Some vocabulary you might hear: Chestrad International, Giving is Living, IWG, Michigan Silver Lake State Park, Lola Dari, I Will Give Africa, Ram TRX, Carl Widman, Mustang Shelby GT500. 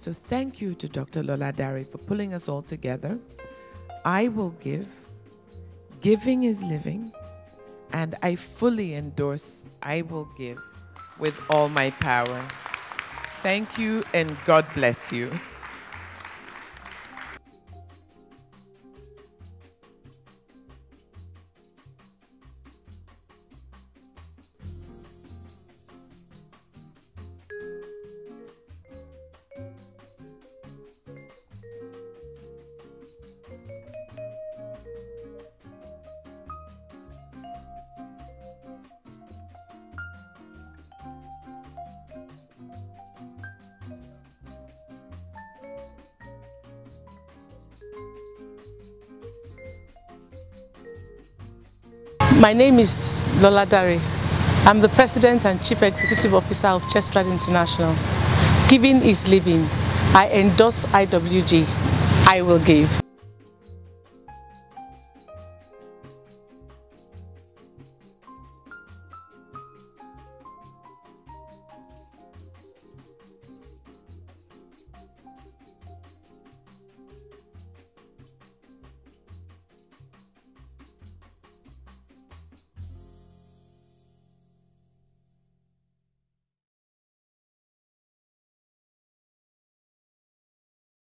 So thank you to Dr. Lola Dari for pulling us all together. I will give. Giving is living. And I fully endorse I will give with all my power. Thank you and God bless you. My name is Lola Dari. I'm the President and Chief Executive Officer of Chestrad International. Giving is living. I endorse IWG. I will give.